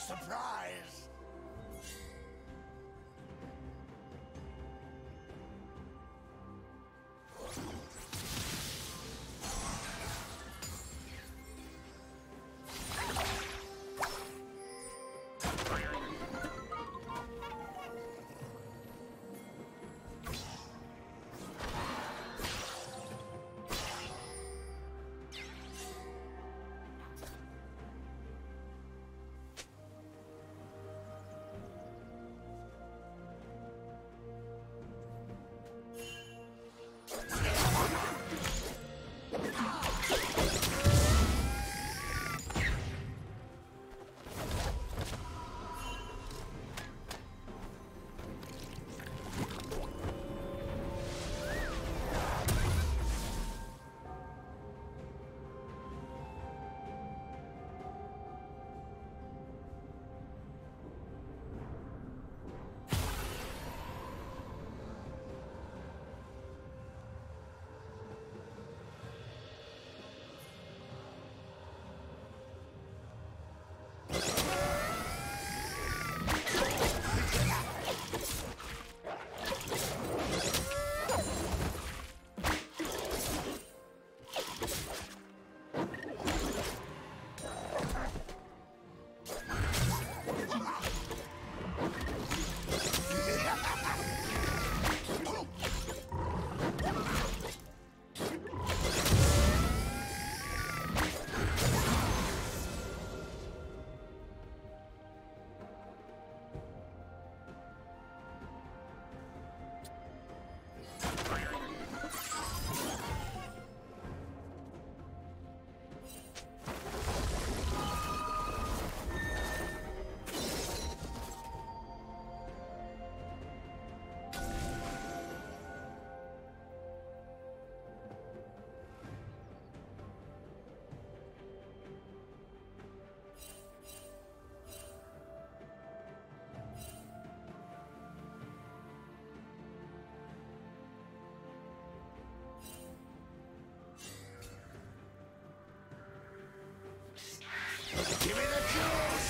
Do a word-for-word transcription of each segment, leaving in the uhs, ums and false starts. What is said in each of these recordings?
surprise! Give me the juice!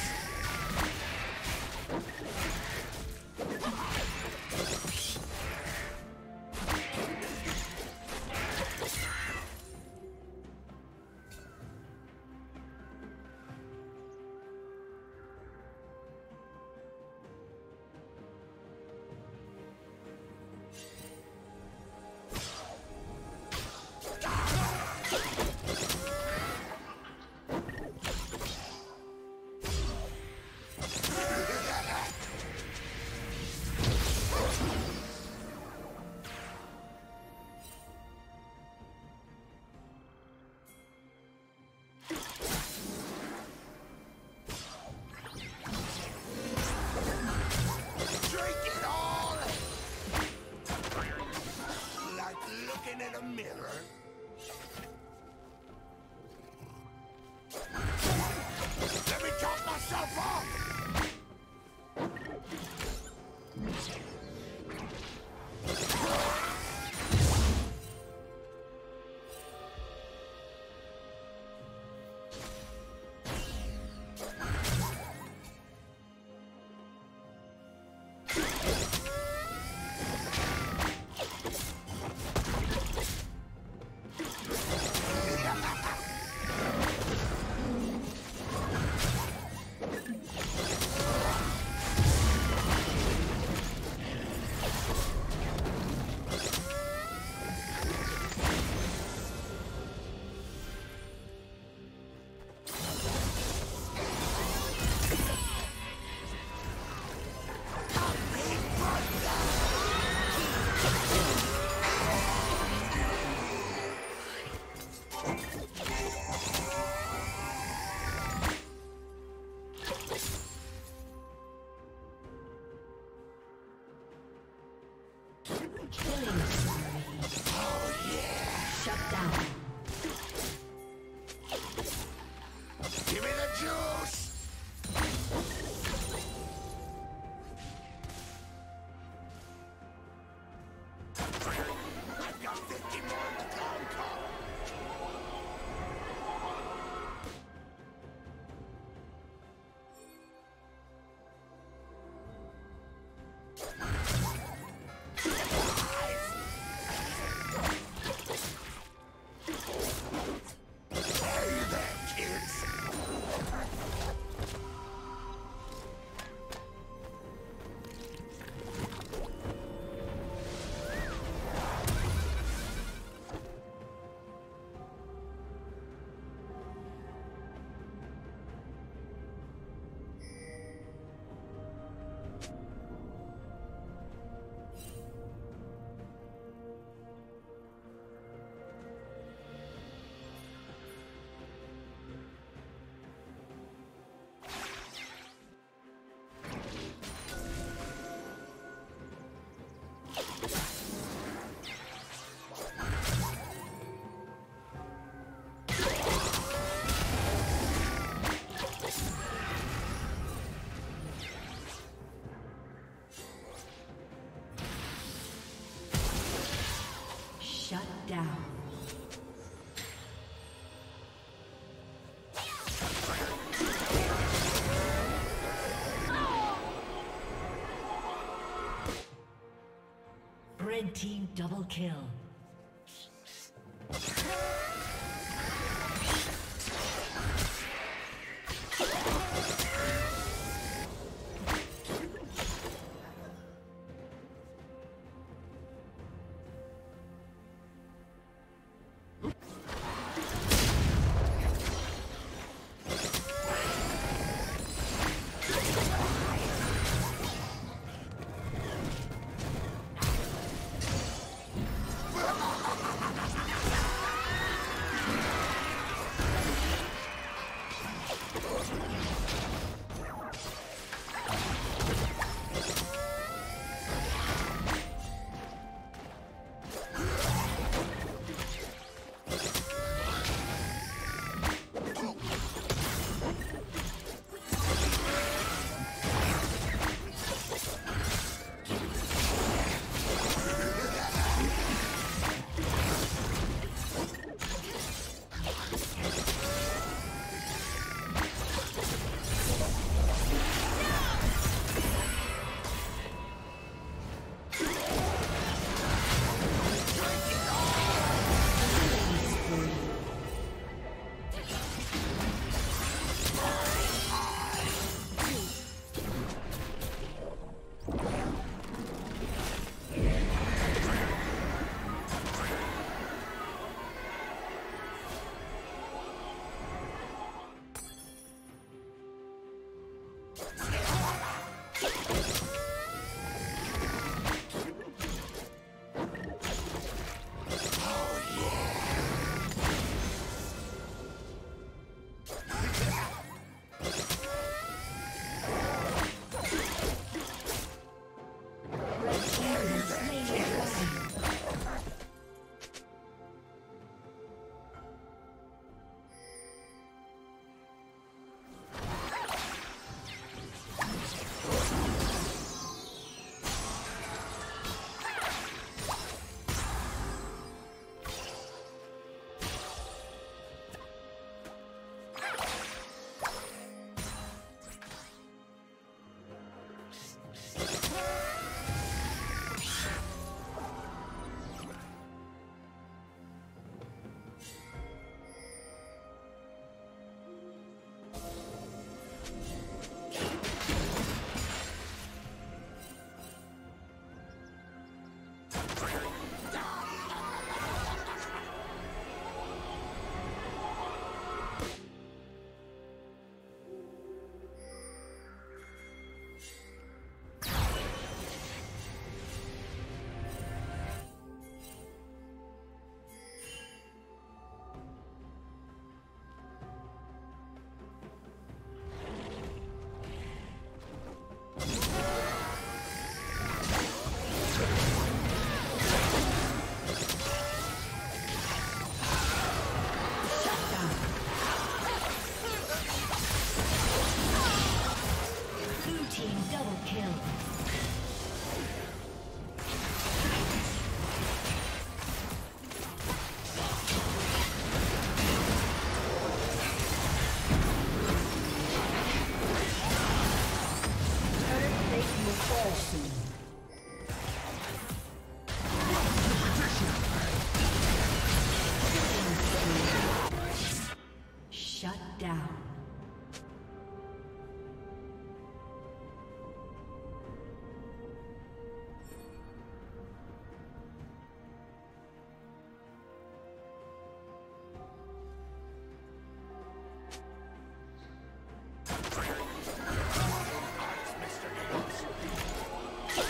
Red team double kill. Mr. Gates.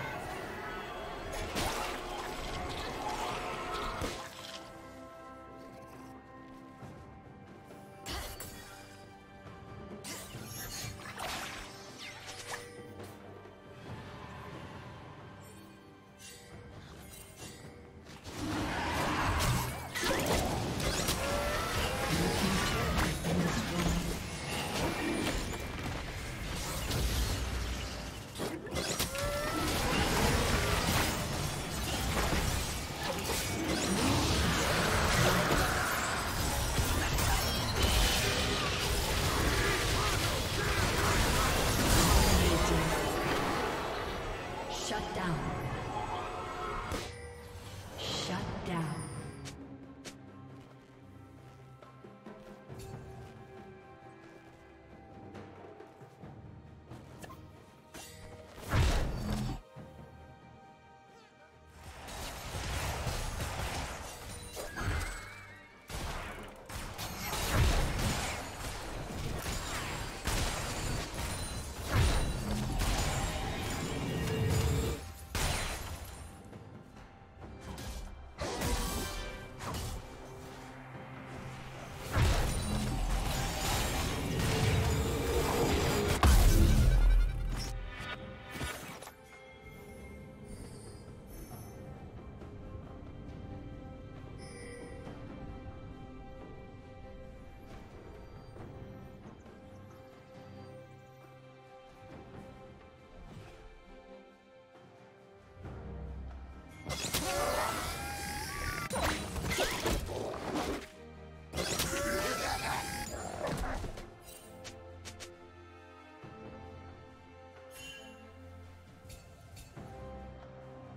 destroyed.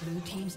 Blue team's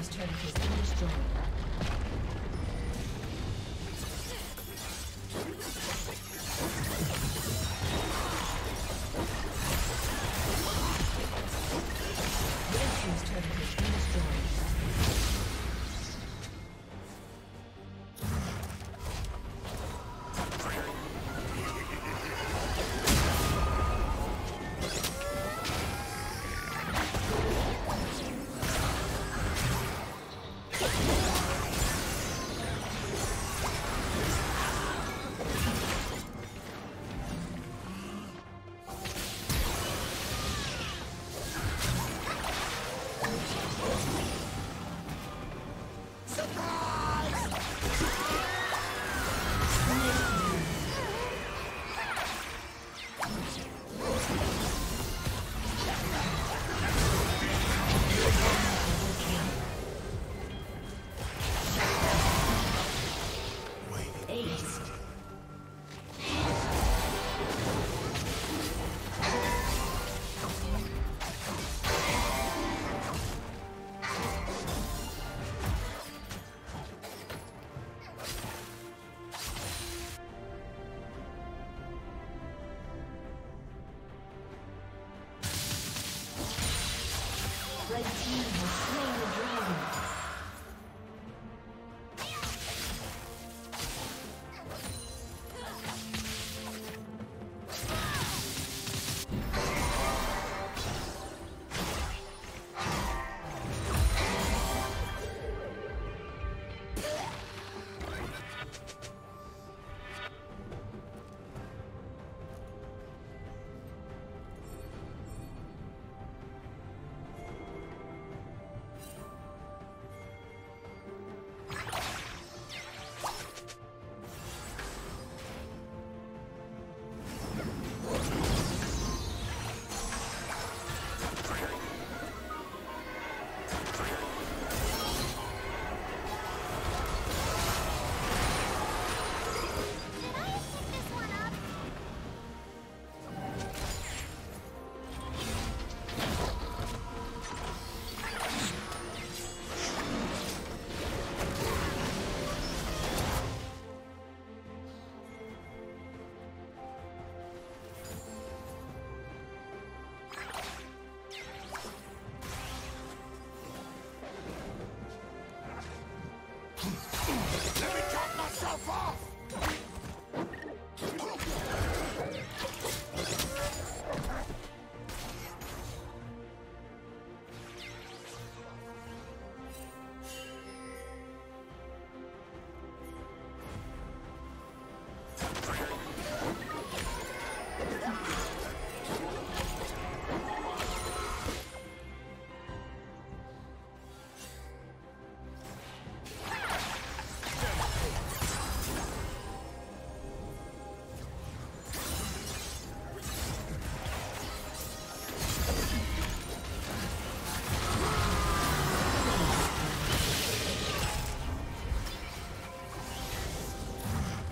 Destroyed.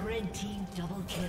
Red team double kill.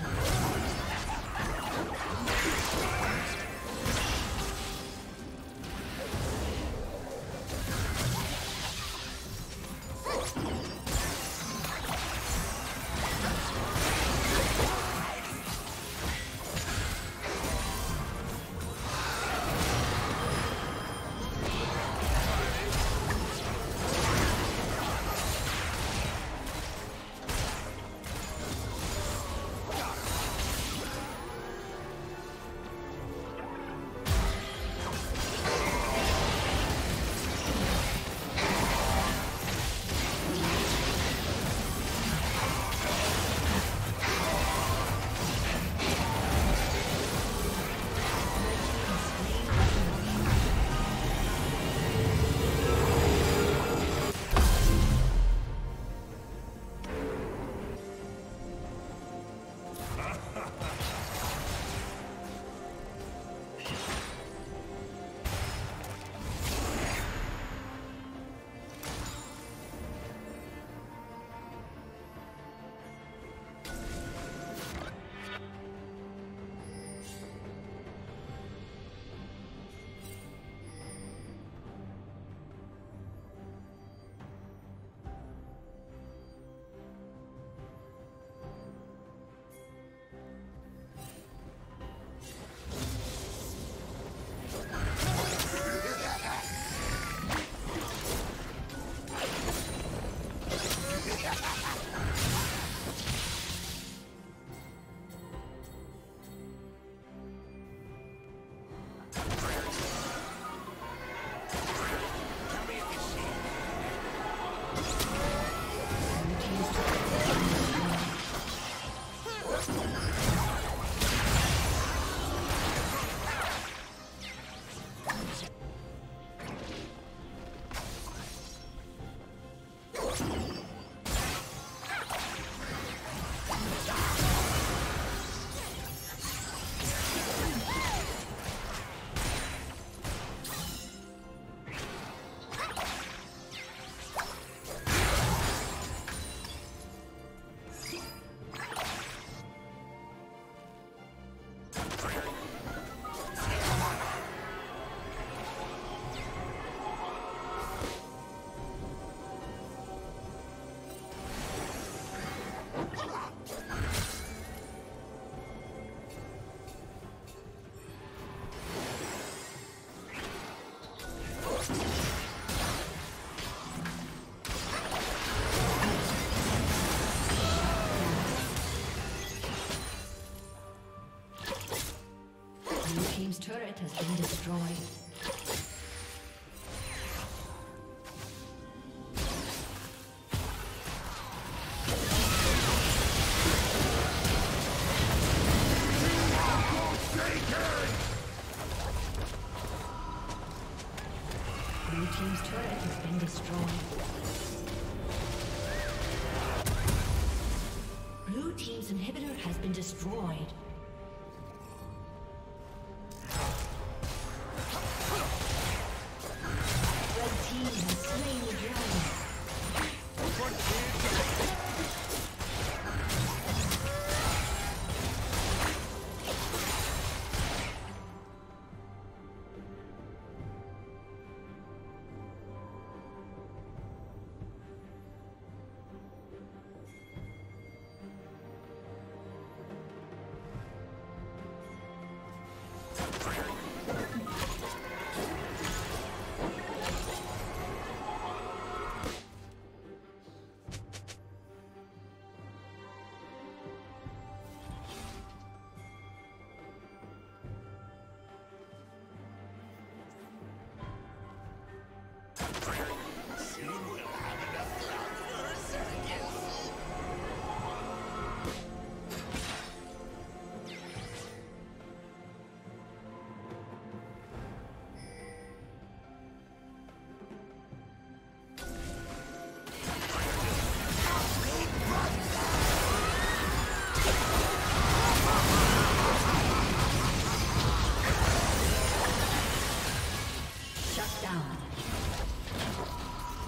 team's turret has been destroyed. Destroyed. Red team has slain the